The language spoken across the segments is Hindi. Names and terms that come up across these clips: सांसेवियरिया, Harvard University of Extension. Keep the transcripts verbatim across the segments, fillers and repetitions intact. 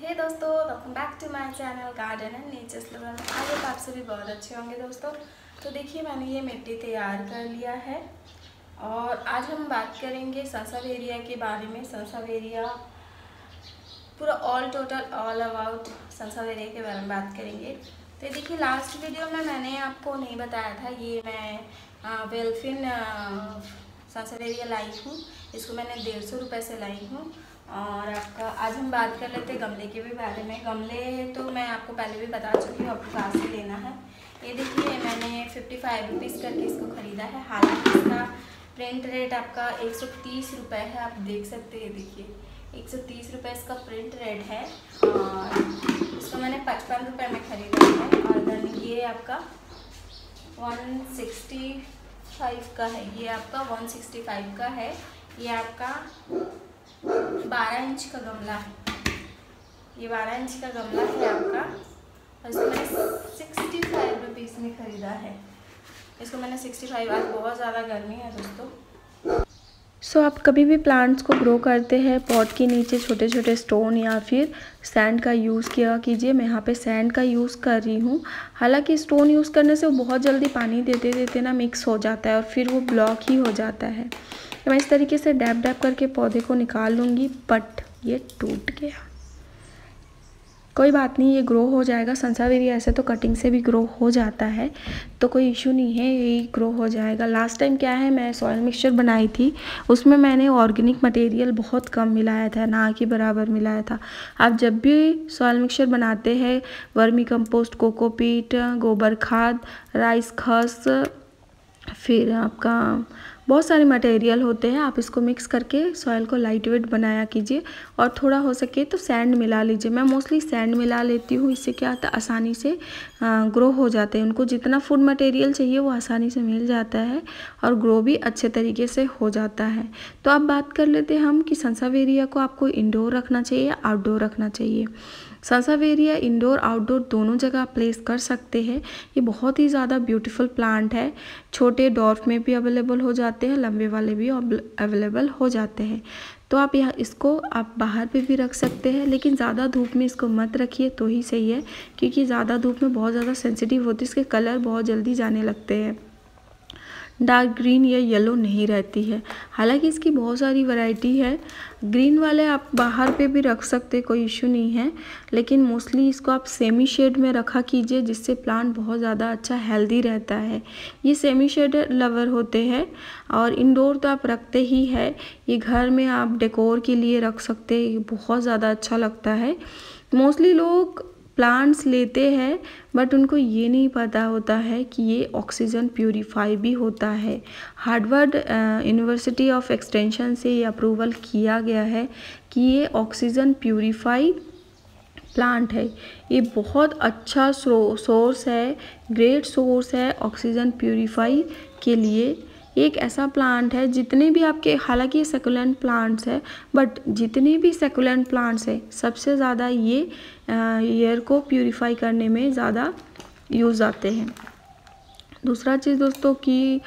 हे hey दोस्तों, welcome back to my channel garden and nature slogan. I hope आप सभी बहुत अच्छे होंगे दोस्तों। तो देखिए, मैंने ये मिट्टी तैयार कर लिया है और आज हम बात करेंगे सांसेवियरिया के बारे में। सांसेवियरिया पूरा all total all about सांसेवियरिया के बारे में बात करेंगे। तो देखिए, लास्ट वीडियो में मैंने आपको नहीं बताया था, ये मैं वेलफिन सांसेवियरिया लाई हूँ। इसको मैंने डेढ़ सौ रुपये से लाई हूँ। और आपका आज हम बात कर लेते हैं गमले के भी बारे में। गमले तो मैं आपको पहले भी बता चुकी हूँ, आपको कहाँ से लेना है। ये देखिए, मैंने फिफ्टी फाइव रुपीज़ करके इसको ख़रीदा है। हालांकि इसका प्रिंट रेट आपका एक सौ तीस रुपये है। आप देख सकते हैं, देखिए एक सौ तीस रुपये इसका प्रिंट रेट है। और इसको मैंने पचपन रुपये में ख़रीदा है। और देन ये आपका वन सिक्सटी फाइव का है, ये आपका वन सिक्सटी फाइव का है। ये आपका बारह इंच का गमला है, ये बारह इंच का गमला है आपका। और इसको मैंने सिक्सटी फाइव रुपीज़ में ख़रीदा है। इसको मैंने सिक्सटी फाइव आज बहुत ज़्यादा गर्मी है दोस्तों। सो so, आप कभी भी प्लांट्स को ग्रो करते हैं, पॉट के नीचे छोटे छोटे स्टोन या फिर सैंड का यूज़ किया कीजिए। मैं यहाँ पे सैंड का यूज़ कर रही हूँ। हालांकि स्टोन यूज़ करने से वो बहुत जल्दी पानी देते देते ना मिक्स हो जाता है और फिर वो ब्लॉक ही हो जाता है। मैं इस तरीके से डैब डैब करके पौधे को निकाल लूँगी, बट ये टूट गया। कोई बात नहीं, ये ग्रो हो जाएगा। सांसेवियरिया ऐसे तो कटिंग से भी ग्रो हो जाता है, तो कोई इशू नहीं है, ये ग्रो हो जाएगा। लास्ट टाइम क्या है, मैं सॉयल मिक्सचर बनाई थी, उसमें मैंने ऑर्गेनिक मटेरियल बहुत कम मिलाया था, ना के बराबर मिलाया था। आप जब भी सॉयल मिक्सचर बनाते हैं, वर्मी कंपोस्ट, कोकोपीट, गोबर खाद, राइस खस, फिर आपका बहुत सारे मटेरियल होते हैं, आप इसको मिक्स करके सॉइल को लाइट वेट बनाया कीजिए। और थोड़ा हो सके तो सैंड मिला लीजिए। मैं मोस्टली सैंड मिला लेती हूँ, इससे क्या होता है आसानी से ग्रो हो जाते हैं। उनको जितना फूड मटेरियल चाहिए वो आसानी से मिल जाता है और ग्रो भी अच्छे तरीके से हो जाता है। तो अब बात कर लेते हैं हम कि सांसेवियरिया को आपको इंडोर रखना चाहिए, आउटडोर रखना चाहिए। सांसेवियरिया इंडोर आउटडोर दोनों जगह प्लेस कर सकते हैं। ये बहुत ही ज़्यादा ब्यूटीफुल प्लांट है। छोटे डॉर्फ में भी अवेलेबल हो जाते हैं, लंबे वाले भी अवेलेबल हो जाते हैं। तो आप यहाँ इसको आप बाहर पे भी रख सकते हैं, लेकिन ज़्यादा धूप में इसको मत रखिए तो ही सही है, क्योंकि ज़्यादा धूप में बहुत ज़्यादा सेंसिटिव होती है, इसके कलर बहुत जल्दी जाने लगते हैं, डार्क ग्रीन या येलो नहीं रहती है। हालांकि इसकी बहुत सारी वैरायटी है। ग्रीन वाले आप बाहर पे भी रख सकते, कोई इशू नहीं है, लेकिन मोस्टली इसको आप सेमी शेड में रखा कीजिए, जिससे प्लांट बहुत ज़्यादा अच्छा हेल्दी रहता है। ये सेमी शेड लवर होते हैं। और इंडोर तो आप रखते ही है, ये घर में आप डेकोर के लिए रख सकते, ये बहुत ज़्यादा अच्छा लगता है। मोस्टली लोग प्लांट्स लेते हैं, बट उनको ये नहीं पता होता है कि ये ऑक्सीजन प्यूरीफाई भी होता है। हार्वर्ड यूनिवर्सिटी ऑफ एक्सटेंशन से ये अप्रूवल किया गया है कि ये ऑक्सीजन प्यूरीफाई प्लांट है। ये बहुत अच्छा सोर्स है, ग्रेट सोर्स है ऑक्सीजन प्यूरीफाई के लिए। एक ऐसा प्लांट है, जितने भी आपके, हालांकि ये सैकुलेंट प्लांट्स है, बट जितने भी सैकुलेंट प्लांट्स है सबसे ज़्यादा ये एयर को प्यूरीफाई करने में ज़्यादा यूज़ आते हैं। दूसरा चीज़ दोस्तों कि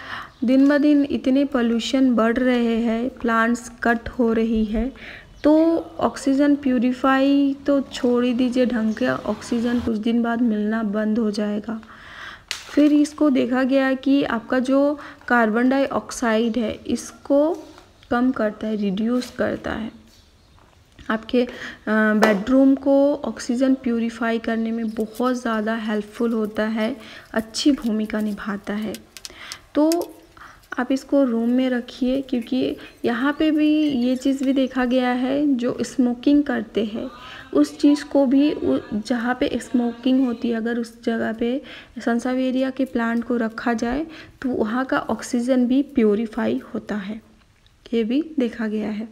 दिन ब दिन इतने पोल्यूशन बढ़ रहे हैं, प्लांट्स कट हो रही है, तो ऑक्सीजन प्यूरीफाई तो छोड़ ही दीजिए, ढंग का ऑक्सीजन कुछ दिन बाद मिलना बंद हो जाएगा। फिर इसको देखा गया कि आपका जो कार्बन डाइऑक्साइड है इसको कम करता है, रिड्यूस करता है। आपके बेडरूम को ऑक्सीजन प्यूरीफाई करने में बहुत ज़्यादा हेल्पफुल होता है, अच्छी भूमिका निभाता है। तो आप इसको रूम में रखिए, क्योंकि यहाँ पे भी ये चीज़ भी देखा गया है, जो स्मोकिंग करते हैं उस चीज़ को भी, जहाँ पे स्मोकिंग होती है अगर उस जगह पे सांसेवियरिया के प्लांट को रखा जाए तो वहाँ का ऑक्सीजन भी प्योरीफाई होता है, ये भी देखा गया है।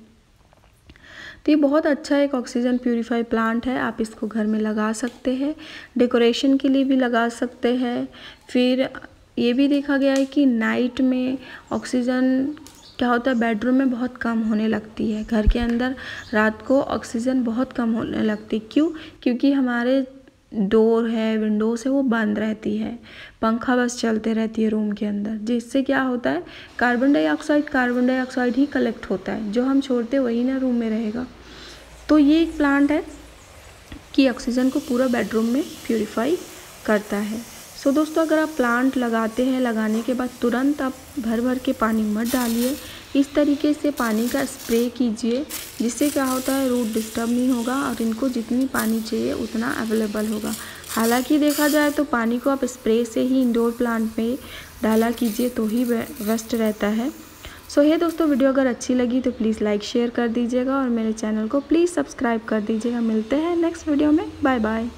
तो ये बहुत अच्छा एक ऑक्सीजन प्यूरीफाई प्लांट है। आप इसको घर में लगा सकते हैं, डेकोरेशन के लिए भी लगा सकते हैं। फिर ये भी देखा गया है कि नाइट में ऑक्सीजन क्या होता है, बेडरूम में बहुत कम होने लगती है, घर के अंदर रात को ऑक्सीजन बहुत कम होने लगती। क्यों? क्योंकि हमारे डोर है, विंडोज़ है, वो बंद रहती है, पंखा बस चलते रहती है रूम के अंदर, जिससे क्या होता है कार्बन डाइऑक्साइड कार्बन डाइऑक्साइड ही कलेक्ट होता है, जो हम छोड़ते वही ना रूम में रहेगा। तो ये एक प्लांट है कि ऑक्सीजन को पूरा बेडरूम में प्यूरीफाई करता है। सो so, दोस्तों अगर आप प्लांट लगाते हैं, लगाने के बाद तुरंत आप भर भर के पानी मत डालिए, इस तरीके से पानी का स्प्रे कीजिए, जिससे क्या होता है रूट डिस्टर्ब नहीं होगा और इनको जितनी पानी चाहिए उतना अवेलेबल होगा। हालांकि देखा जाए तो पानी को आप स्प्रे से ही इंडोर प्लांट में डाला कीजिए तो ही बेस्ट रहता है। सो हे दोस्तों, वीडियो अगर अच्छी लगी तो प्लीज़ लाइक शेयर कर दीजिएगा और मेरे चैनल को प्लीज़ सब्सक्राइब कर दीजिएगा। मिलते हैं नेक्स्ट वीडियो में, बाय बाय।